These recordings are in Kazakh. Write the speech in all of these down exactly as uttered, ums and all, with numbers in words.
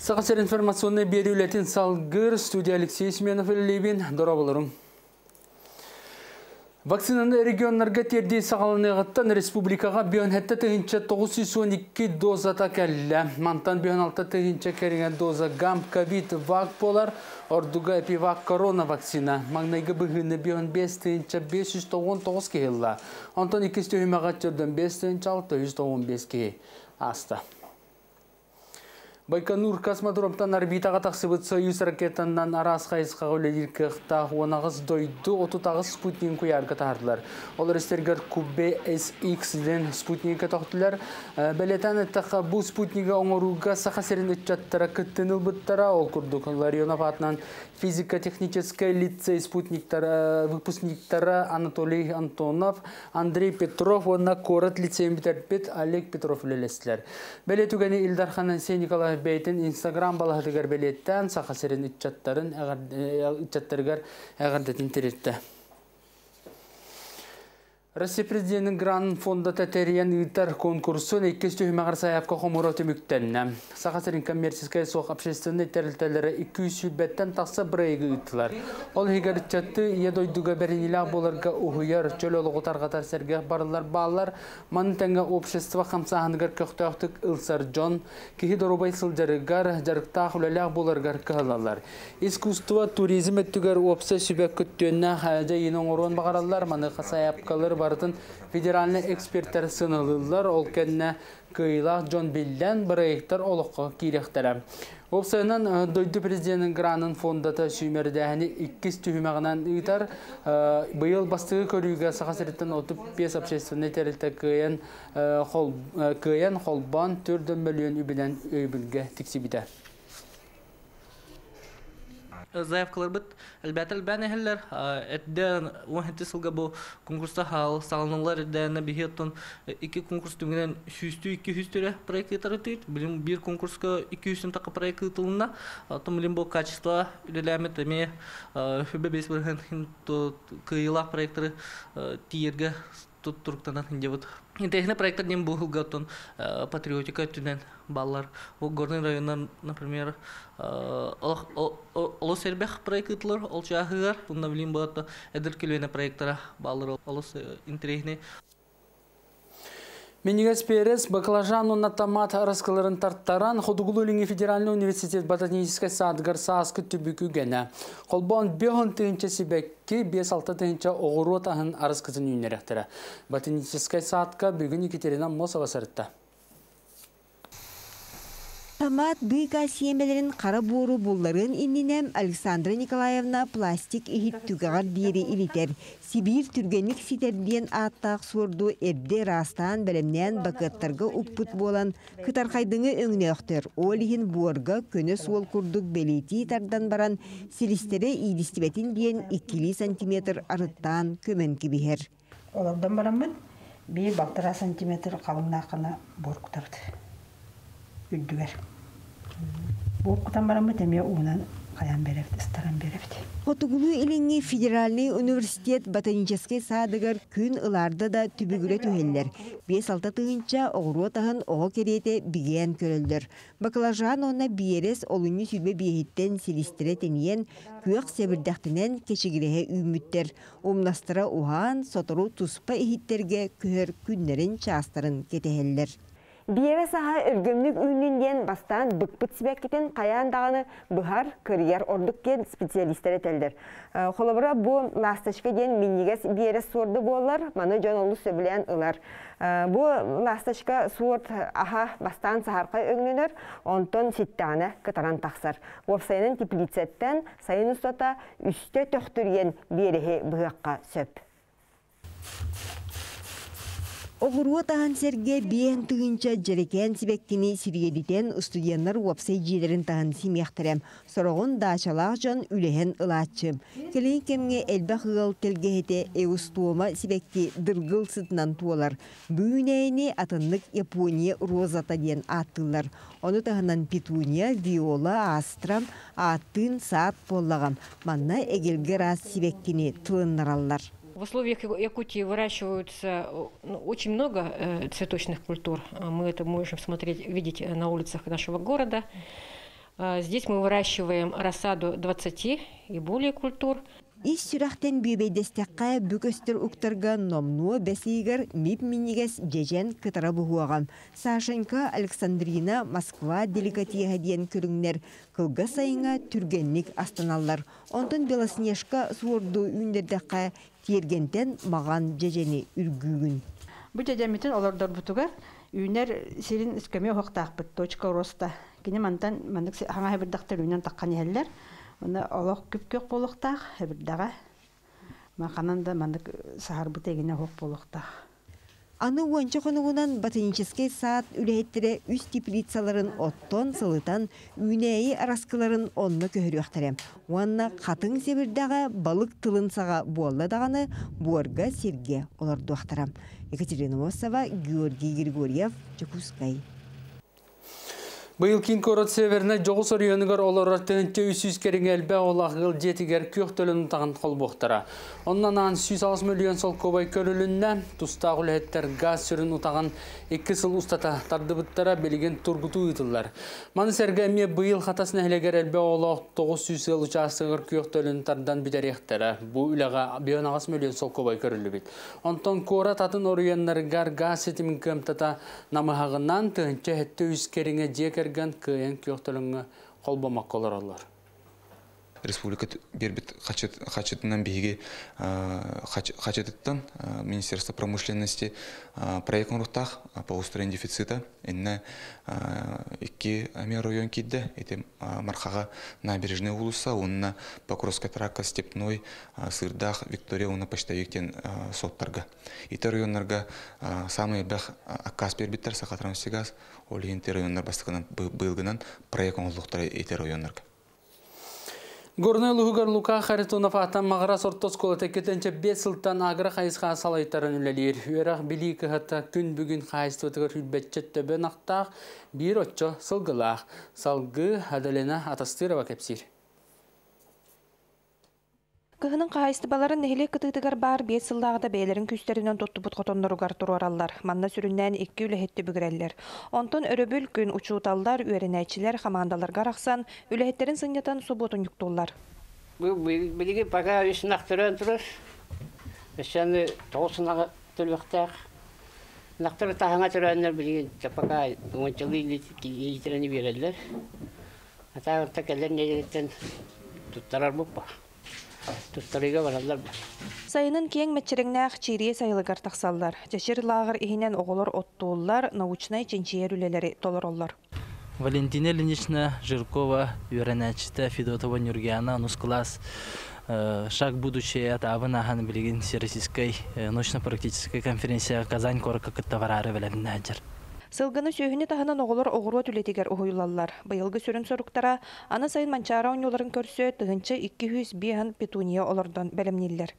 Сағасыр информационный берулетін салғыр студия Алексей Семенов әлейбен дұра болырым. Вакцинаны регионларға тердей сағалынығыттан республикаға бионетті тігінші тоғыз жүз он екі дозата кәлі. Мантан бионалты тігінші кәрінген доза гам, ковид, вак болар, ордуға эпивак корона вакцина. Маңнайғы бүгіні бионбес тігінші бес жүз тоқсан тоғыз кейілі. Антон екі үймеға түрдің бес тігінші алты жүз тоқсан бес кейі. Аста. Байконур космодромтан орбитаға тақсыбыт союз ракетаннан арас қайысқа өледілкіқта онағыз дойды отутағыз спутник көйәргі тағырдылар. Олар істергер Ку Бэ Эс Икс-ден спутникке тоқтылар. Бәлетән әттіққа бұл спутнигі оңыруға сақасерін үтчаттыра күттін ұлбыттара. Ол күрдік Ларионов атынан физико-технический лицей выпускниктара Анатолий Антонов, Андрей Петров, онна Корот лицейін бітәрпет Олег Петров лелестілер. Бәлетугәне Илдархан Ансей Николаев бәйтін инстаграм балағыдығар бәлеттен сақасырын үтчаттарын үтчаттарығар әғардетін тіретті. Россия президентінің Гран фонда тәтериян үйтар конкурсын екі жүз үймәғар саяпқа қомыраты мүктәліне. Сақасырын коммерсискай соқ апшестіні тәрілтәлері екі жүз бәттен тақсы бірайығы үттілар. Ол хегар үтчатты едойдуға бәрінілі боларға ұғыяр, чөл олығы тарғатар сәрге барылар бағалар. Маны тәңі общества қамсағынығар көқтақтық Илсар Джон, кейі дорубай сылжарығар, жарықтақ үләлі боларғар қалалар. Искусство, туризм өттігер опсы сүбәк күттіңі қайда енің орын бағаралар, маныққа саяпқалар бардын федеральный эксперттер сынылылар ол кәнне кыйлақ Джон Биллен бірайықтар олыққа керектірі. Опсайынан дойды президентінің гранын фондата сүймердәні иккіз түймәғынан үйтар бұйыл бастығы көрігі сақасыреттен отыз бес апшесіне тәрілті көйен қолбан төрді миллион үбілен өйбілге тексібеді. Заявкалар бит, әлбәтел бәне хәлләр, әддән уәнтес ылға бұл конкурста хал, салынылар әддәне бігеттін екі конкурс түнгінен жүз-екі жүз түрі проект етар өтейді. Білім бір конкурсқа екі жүз тақы проект етілінна, тұм білім бұл качество үліләмі тәме хүбі бес бірген күйілақ проекттары тиерге тұттұрықтанан хендевіт. Интегрный проектор нем был готов патриотика тюнен баллар в горный район, например, Лосербех проектлар, Олчагар, он навлим был это эдеркилюйна проектора баллар Олос интегрный. Минигас Перес, баклажану на томат раскаларын тарттаран, Ходугулулинге федеральный университет ботанической садгар саскы түбікігені. Қолбан беғын түйінші себекке бес алты түйінші оғыру отағын арысқызын үйінеректірі. Ботанической садқа бүгін Екатерина Мосова сарытта. Томат бүйка семелерін қара бору болларын инненем Александра Николаевна пластик ихиттүгағар дейрі илетер. Сибир түргенік ситерден аттақ сорду әбде растан бәлімнен бақыттарға ұппыт болан. Қытарқайдыңы өңіне өқтір. Олығын борға көні сол күрдік бәлеті тардан баран. Селістері идістібетін дейін екі сантиметр арыттан көмін кебігер. Олардан баран бұн, бей бақтыра сантиметр қалыңна ақына бор құтарды. Үлдігер. Бор құтан баран бұн, әме оғынан қаян берепті, старан берепті. Отугулу илинги федеральный университет ботанический садыгар күн ыларда да түбігілі түгелдер. бес алты тыынча оғыру отағын оғы кереті біген көрілдір. Бакалажан оны биерес олыны сүлбе бейхеттен селестіре тенген көк сәбірдәқтінен кешігірехе үміттер. Омнастыра оған сотыру туспа ехеттерге көр күннерін частарын кетегелдер. Бейері саға үргімнік үйінінден бастан бүкпіт сібәккетін қаяндағаны бұхар көрігер ордықкен специалистер әтелдір. Қолыбыра бұ ласташкеден миннегес бейері суырды болар, маны жонолы сөбілен ұлар. Бұ ласташка суырт аға бастан сағарқа өгінінір, онтон сеттіғаны кытаран тақсар. Опсайының теплицеттен сайын ұстата үсті төқтірген бейері бұғаққа сөп. Оғыру отағын сәрге бейін түгінші жарекен себеккені сиргедетен студенлар өпсей жедерін тағын семектірем. Сұрағын дашалақ жан үлігін ұлатшым. Келейін кемге әлбәқ ғыл тілгеті әуістуыма себекке дырғыл сытынан туалар. Бүгін әйіне атынлық Япония розата ден аттылар. Оны тағынан петуния, виола, астрам, атын, саат боллағам. Манна әгелгі рас себеккені тылынларалар. В условиях Якутии выращиваются очень много цветочных культур. Мы это можем смотреть, видеть на улицах нашего города. Здесь мы выращиваем рассаду двадцати и более культур. Иссюрахтен бибейдестяка бюкестер уктарга номну бесигер мипминигес джежен катрабугуаган. Сашенька Александрина, Москва, деликатия хадиен кюргнер, кылгасайна түргенник астаналлар. Онтон белоснежка суорду үндердека тергентен маған джежени үргүгін. Бүтәдәмитен олардар бутуга үйнер серин искеме хоқтақпыт точка роста. Кене мантан мандык хаңа хабирдактар үйнен таққан еллер. Она Аллах кипкек полохтах, хебдага, махананда мандак сахарбутегина хок полохтах. Аны уанчоханугунан ботанический сад үлейттере үз теплицаларын оттон сылытан, үнәйі араскыларын онны көхіріқтірем. Уанна қатын себірдегі балық тылынсаға болдадағаны буарга серге олар дуақтырам. Екатерина Мосова, Георгий Григорьев, Чекускай. Быйылкин корот северіне жоғыс орионығар олар артынынте үсіз керің әлбе олағығыл жетігер көк төлінің тағын қол бұқтыра. Оннан аң миллион сол көбай көрілінне тұстағы үлеттер газ сүрін ұтағын екі сыл ұстата тарды бұттара белеген тұрғыту ұйтылар. Маны сәргәме бұйыл қатасын әлігер әлбе олағы тоғыз жүз сыл ұчасығыр көк төлінің тардан бітәректері. Бұл үліға бейонағыз миллион сол көбай көрілі бет. Онтан корот атын орионығар газ сетімін көмтата намығағынан түнче әтті үз керіңе жекер Республика Бербит хочет нам беги хочеттан Министерство промышленности проект рутах по устранению дефицита и на ики район кидда эти мархага набережные улуса он на покровская трака степной сырдах Виктория он на почтовиктен сотторга и район нарга самый бег акас Бербиттер сахатрамсигаз олиенты район нарбастыканан был гнан проект он лухтар эти район нарга Горный лугар Лука Харитунов атам мағра сортос колотекетенче бесылтан агра хайысқа салайтарын үлелер. Үйерақ білік ғата күн бүгін хайысты өтігір үлбетчетті бен ақтақ бір отчо сылғылақ. Салғы Адалена Атастырова кепсир. Кыһынын каһайыстыбаларын нэһиле кытыытыгар баар биэт сыллааҕыда бэйэлэрин күстеринэн тоттубут хотонноругар туруараллар, манна сүрүннээн икки үлэһэтти бүгэрэллэр. Онтон өрөбүл күн учууталлар, үөрэнээчилэр хамаандаларга арахсан, үлэһэттерин сынньатан субуутун юктууллар. Билиги пока үснахтырын турар. Эсэнэ тоосунага төлөктэх. Нахтыр тахаңа төрөннөр билиги чапака уончылы ийтерени берэллэр. Атаан такэлэр нэлэттен туттарар буппа. Сайынын кең мәтчереңнәқ чирие сайылығар тақсаллар. Чешер лағыр ихінен оғылар оттууллар, научнай ченчиер үлелері толыроллар. Валентина Ленична, Жиркова, Юранячита, Федотова, Нюргиана, Нускулас. Шаг будущее от Аванаган Белигин Всероссийской научно-практической конференции Казань Корка Каттаварары Валентинадер. Сылганы сөйгіне тағынан оғылар оғыру түлетігер ұғыйлалар. Байылғы сүрін сұрықтара, ана сайын манчара оңныларын көрсе, тұғынчы екі жүз бейін петуния олардан бәлімнелер.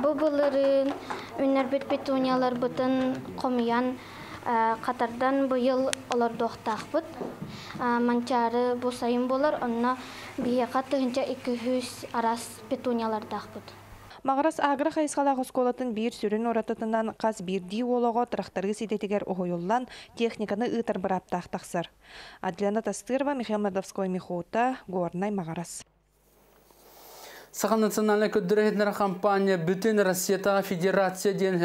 Бұл бұлырын өнербет петуниялар бұтын қомиян қатардан бұйыл оларды оқтақ бұт. Манчары бұл сайын болар, онына бейіға тұғынчы екі жүз арас петуниялар дақ бұт. Мағарас ағыры қайысқалағы сколатын бір сүрін оратытынан қаз бірдей олығы тұрақтары седетігер оғойылдан техниканы ұйтыр бұрап тақтақсыр. Адлена Тастырова, Михаил Мадовской Михоута, Горнай Мағарас. Сахан национальная көддірігетнер кампания бүтін Россия Федерация ден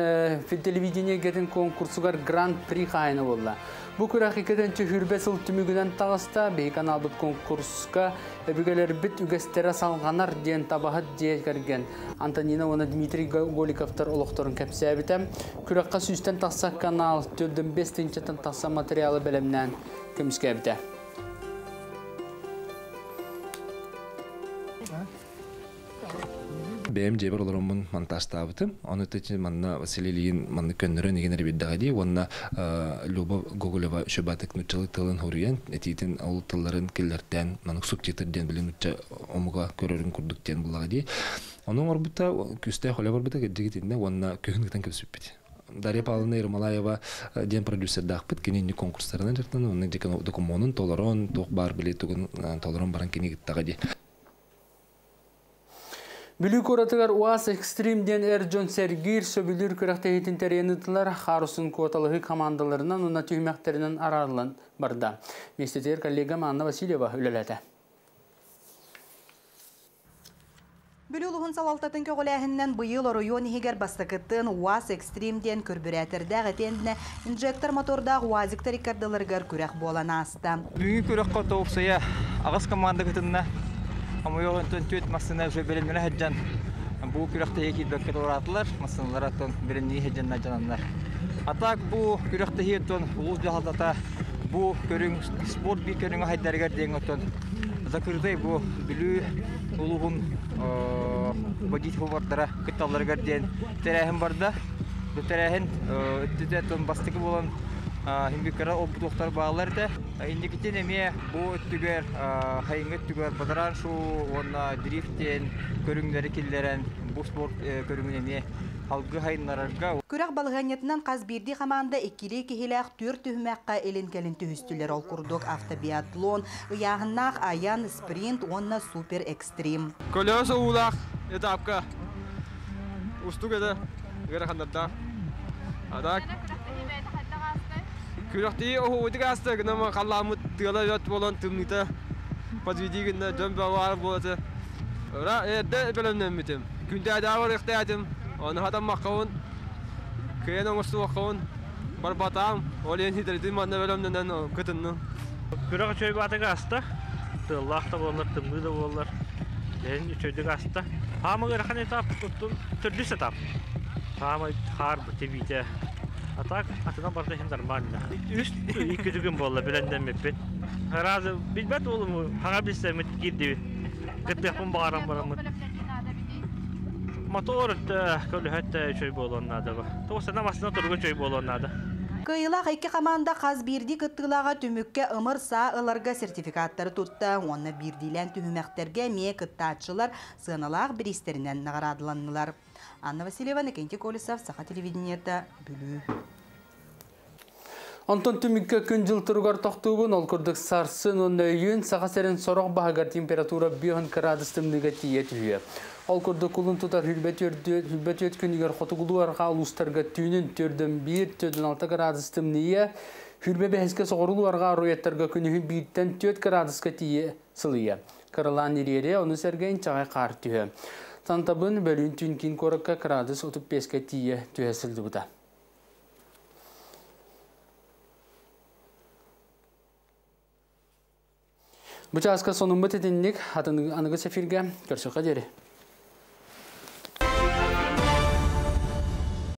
телевидение кетін конкурсугар гран-при қайыны болды. Бу күрі ақикетін чүхірбес ұл түмігінен тағыста, бейканалдық конкурсқа әбігелер біт үгестері салғанар дейін табағат дейін көрген. Антонина оны Дмитрий Голиковтар олықтарын кәпсе әбіті. Күрі аққа сүйістен тақса канал, түрдің бес тенчеттен тақса материалы бәлімнен көміске әбіті. Бәйім жебір оларымын манташта абытым. Оны төте манна Василилиин манны көндірі негенер беддағади. Онна Люба Гоголева шөбатық нүтчалы тылын хөрген. Әтейтін ауыл тылларын келдерден, манық субтитрден білін нүтча омыға көрерін күрдіктен бұлағади. Оның орбыта, күсті қоле орбыта кәдігетінде онна көхіндіктен көпсіппеді. Дарья Павловна Ермолаева ден продюсер дақпыт, кененде конкурстарынан жақтан, оның декен докумонын толарон, тоқ бар білет, толарон баран кенегіттағади. Бүлікоратығар УАС экстримден Эрджон Сергир сөбілдір күріқті етінтеренітілер Харусын көталығы командаларынан ұна түймектерінен арарлан барда. Местетер коллегам Анна Васильева үлеледі. Бүлілуғын салалтатын көғіләхіннен бұйыл оруйон егер бастықыттың УАЗ экстримден көрбіретердәғі тендіне инжектор мотордағы УАЗиктар икардылырғыр күрек болан асты. Бүгін күрек қоты ұқсая ағыз команды күтініне, амайоғын түн төт масына жөй берілмені әджен. Бұл күректі екет бөккет оратылар, масыналар атын берілмені әджен әдженандар. Атақ бұл күректі етін ұлыз жағалдата бұл спорт бей көріңі әйдәргер дейін өтін. Закрытай бұл білі ұлығын водитель бардара кыталлар гардиен терехин барда, до терехин тететон бастык болан имбикара обдуктар бааларда. Индикетине ме бу түгер хайынгы түгер бадаран шу онна дрифтен көрүңдөрү киллерен бу спорт көрүмүне ме алгы хайынларга. Күрәк балганетнан Казбирди команда иккиле киһилек төрт төһмәккә эленкелен төһүстүләр ал курдук автобиатлон, ягыннак аян спринт, онна супер экстрим. Колеса улак этапка. Устугеде гәрәхәндә. Адак. Күрәкти оһудыгасты генә калламыт дигәлә ят булган тимнита. Подвидигенә җәмбә бар булды. Ра эдә белән митем. Күндә дәвар ихтиядым. Аны хатам махкавын, күйен оңысты махкавын, бар батам, олен хитридим, аны бөлімден күтінні. Күріғы чөйбі атығы асты, тыллақта болар, тымғыда болар, дәрін чөйдігі асты. Хамы ғырқан этап, түрліс этап. Хамы қар тебейді. Атақ атынан барда хем нормально. Үст екі дүгін болды, біләнден меппен. Разы білбәт олымы, хаңа білсем, кирдеуі. Кіттіқпын бағарам барамын. Мотор көліхәтті чөй болуын ады. Тоғысына басына тұрғы чөй болуын ады. Кыйлақ екі команда Қазбирді күттілаға түмікке ымырса ыларға сертификаттары тұтты. Оны бірдейлен түмімәктерге ме күттатшылар сыналақ біристерінен нағырадыланылар. Анна Васильева, Никентий Колесов, Саха телевидениеті бүлі. Антон түмікке күн жылтыруғар тоқтығын ол күрдік сарсын онна үйін саға сәрін сорақ бағығар температура бүйін крадыстымныға тиет үйе. Ал көрді құлын тұтар үлбәт өткенігер құтығылуарға ұлыстарға түйінін түрдің бір түрдің алты градыстым нее, үлбәбе әске соғырылуарға аруеттарға күнігін бірден төрт градысқа тие сылые. Қырылан ерері оны сәрген чағай қар түйі. Тантабын бөлін түйінкен қорыққа градыс ұтып беске тие түйесілді бұда. Бұча асқа соның бұт етінлік, атынығы сәфирге көрсіға дері.